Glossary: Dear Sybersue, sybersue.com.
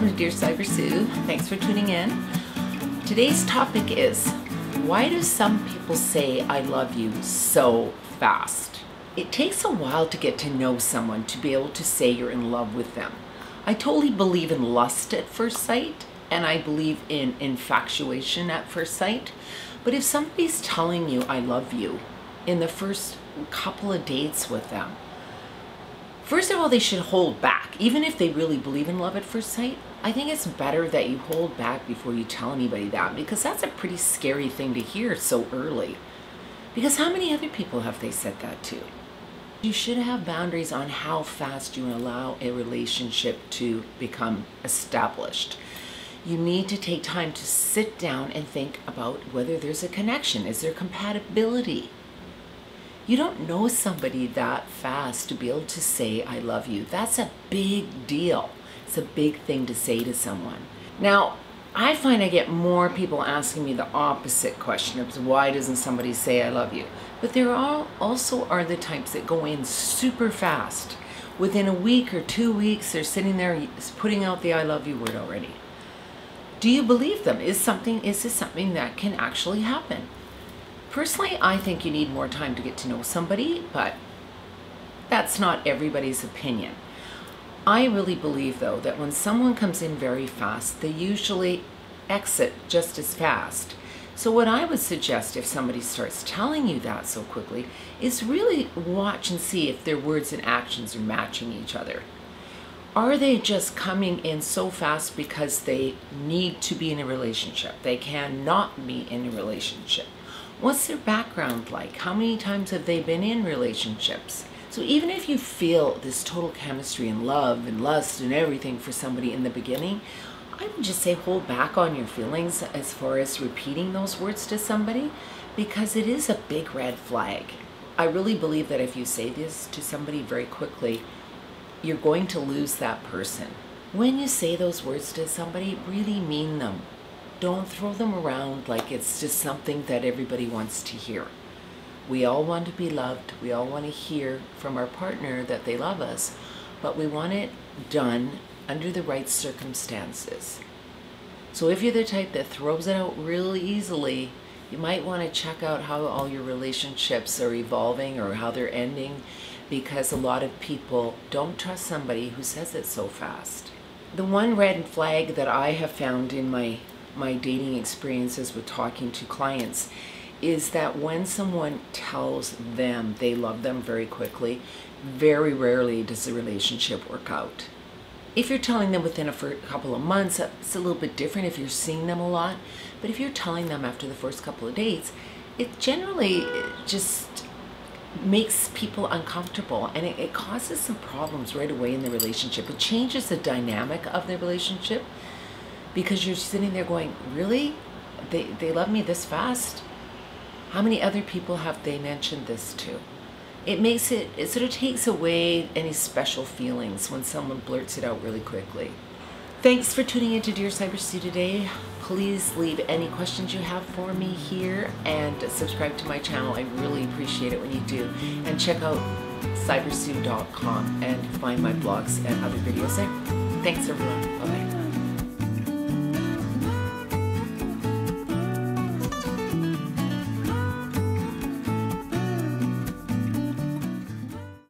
Welcome to Dear Sybersue. Thanks for tuning in. Today's topic is, why do some people say I love you so fast? It takes a while to get to know someone to be able to say you're in love with them. I totally believe in lust at first sight, and I believe in infatuation at first sight. But if somebody's telling you I love you in the first couple of dates with them, first of all, they should hold back. Even if they really believe in love at first sight, I think it's better that you hold back before you tell anybody that, because that's a pretty scary thing to hear so early. Because how many other people have they said that to? You should have boundaries on how fast you allow a relationship to become established. You need to take time to sit down and think about whether there's a connection. Is there compatibility? You don't know somebody that fast to be able to say, I love you. That's a big deal. It's a big thing to say to someone. Now, I find I get more people asking me the opposite question of why doesn't somebody say, I love you? But there also are the types that go in super fast. Within a week or 2 weeks, they're sitting there putting out the I love you word already. Do you believe them? Is this something that can actually happen? Personally, I think you need more time to get to know somebody, but that's not everybody's opinion. I really believe, though, that when someone comes in very fast, they usually exit just as fast. So what I would suggest if somebody starts telling you that so quickly is really watch and see if their words and actions are matching each other. Are they just coming in so fast because they need to be in a relationship? They cannot be in a relationship. What's their background like? How many times have they been in relationships? So even if you feel this total chemistry and love and lust and everything for somebody in the beginning, I would just say hold back on your feelings as far as repeating those words to somebody, because it is a big red flag. I really believe that if you say this to somebody very quickly, you're going to lose that person. When you say those words to somebody, really mean them. Don't throw them around like it's just something that everybody wants to hear. We all want to be loved. We all want to hear from our partner that they love us, but we want it done under the right circumstances. So if you're the type that throws it out really easily, you might want to check out how all your relationships are evolving or how they're ending, because a lot of people don't trust somebody who says it so fast. The one red flag that I have found in my dating experiences with talking to clients is that when someone tells them they love them very quickly, very rarely does the relationship work out. If you're telling them within a couple of months, it's a little bit different if you're seeing them a lot, but if you're telling them after the first couple of dates, it generally just makes people uncomfortable, and it causes some problems right away in the relationship. It changes the dynamic of the relationship, because you're sitting there going, really? They love me this fast? How many other people have they mentioned this to? It sort of takes away any special feelings when someone blurts it out really quickly. Thanks for tuning in to Dear Sybersue today. Please leave any questions you have for me here and subscribe to my channel. I really appreciate it when you do. And check out sybersue.com and find my blogs and other videos there. Thanks everyone. Bye-bye.